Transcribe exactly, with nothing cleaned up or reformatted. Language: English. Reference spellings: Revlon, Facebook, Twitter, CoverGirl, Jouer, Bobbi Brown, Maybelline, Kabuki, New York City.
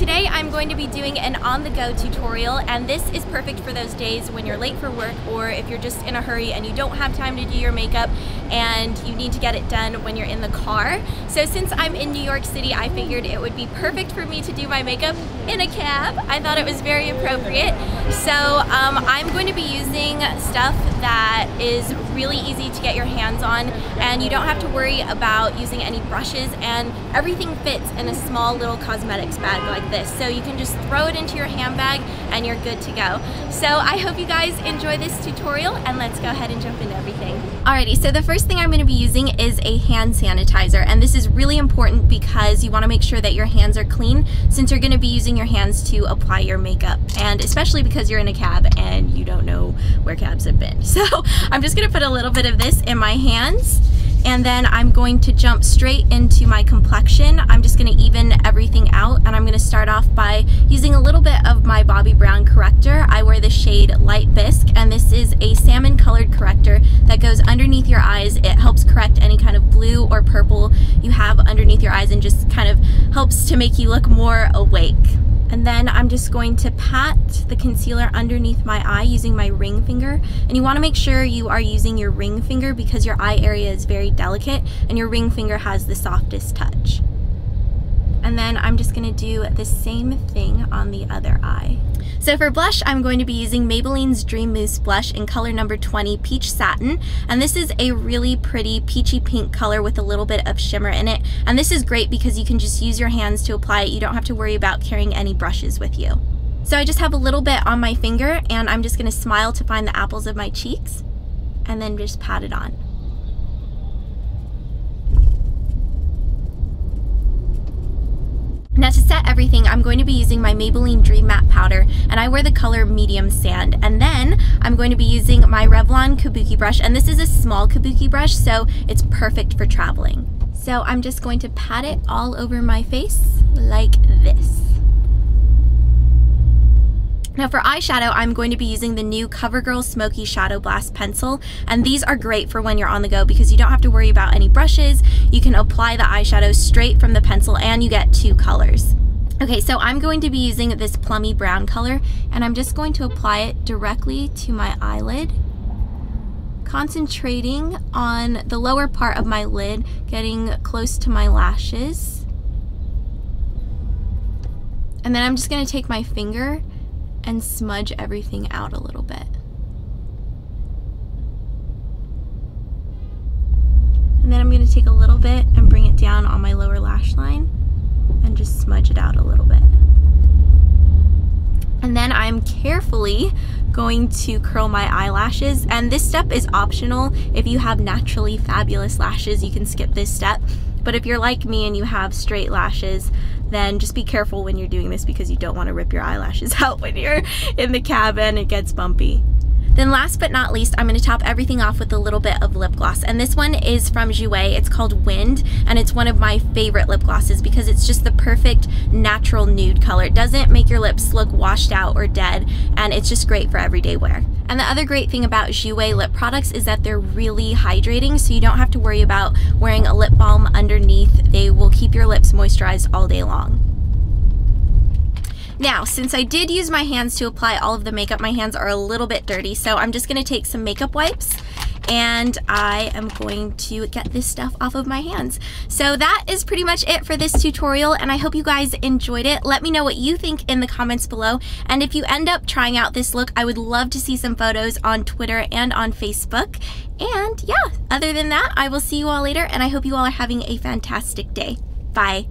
Today I'm going to be doing an on-the-go tutorial, and this is perfect for those days when you're late for work or if you're just in a hurry and you don't have time to do your makeup and you need to get it done when you're in the car. So since I'm in New York City, I figured it would be perfect for me to do my makeup in a cab. I thought it was very appropriate. So um, I'm going to be using stuff that is really easy to get your hands on, and you don't have to worry about using any brushes, and everything fits in a small little cosmetics bag like this. So you can just throw it into your handbag and you're good to go. So I hope you guys enjoy this tutorial, and let's go ahead and jump into everything. Alrighty, so the first thing I'm gonna be using is a hand sanitizer, and this is really important because you wanna make sure that your hands are clean since you're gonna be using your hands to apply your makeup, and especially because you're in a cab and you don't know where cabs have been. So I'm just gonna put a little bit of this in my hands, and then I'm going to jump straight into my complexion. I'm just gonna even everything out, and I'm gonna start off by using a little bit of my Bobbi Brown corrector. I wear the shade Light Bisque, and this is a salmon colored corrector that goes underneath your eyes. It helps correct any kind of blue or purple you have underneath your eyes and just kind of helps to make you look more awake. And then I'm just going to pat the concealer underneath my eye using my ring finger. And you want to make sure you are using your ring finger because your eye area is very delicate and your ring finger has the softest touch. And then I'm just gonna do the same thing on the other eye. So for blush, I'm going to be using Maybelline's Dream Mousse Blush in color number twenty, Peach Satin. And this is a really pretty peachy pink color with a little bit of shimmer in it. And this is great because you can just use your hands to apply it. You don't have to worry about carrying any brushes with you. So I just have a little bit on my finger, and I'm just gonna smile to find the apples of my cheeks and then just pat it on. Now to set everything, I'm going to be using my Maybelline Dream Matte Powder, and I wear the color Medium Sand. And then I'm going to be using my Revlon Kabuki brush, and this is a small Kabuki brush, so it's perfect for traveling. So I'm just going to pat it all over my face like this. Now for eyeshadow, I'm going to be using the new CoverGirl Smoky Shadow Blast Pencil, and these are great for when you're on the go because you don't have to worry about any brushes. You can apply the eyeshadow straight from the pencil, and you get two colors. Okay, so I'm going to be using this plummy brown color, and I'm just going to apply it directly to my eyelid, concentrating on the lower part of my lid, getting close to my lashes. And then I'm just going to take my finger and smudge everything out a little bit. And then I'm going to take a little bit and bring it down on my lower lash line and just smudge it out a little bit. And then I'm carefully going to curl my eyelashes, and this step is optional. If you have naturally fabulous lashes, you can skip this step. But if you're like me and you have straight lashes, then just be careful when you're doing this because you don't want to rip your eyelashes out when you're in the cab and it gets bumpy. Then last but not least, I'm going to top everything off with a little bit of lip gloss. And this one is from Jouer. It's called Wind, and it's one of my favorite lip glosses because it's just the perfect natural nude color. It doesn't make your lips look washed out or dead, and it's just great for everyday wear. And the other great thing about Jouer lip products is that they're really hydrating, so you don't have to worry about wearing a lip balm underneath. They will keep your lips moisturized all day long. Now, since I did use my hands to apply all of the makeup, my hands are a little bit dirty, so I'm just gonna take some makeup wipes, and I am going to get this stuff off of my hands. So that is pretty much it for this tutorial, and I hope you guys enjoyed it. Let me know what you think in the comments below, and if you end up trying out this look, I would love to see some photos on Twitter and on Facebook. And yeah, other than that, I will see you all later, and I hope you all are having a fantastic day. Bye.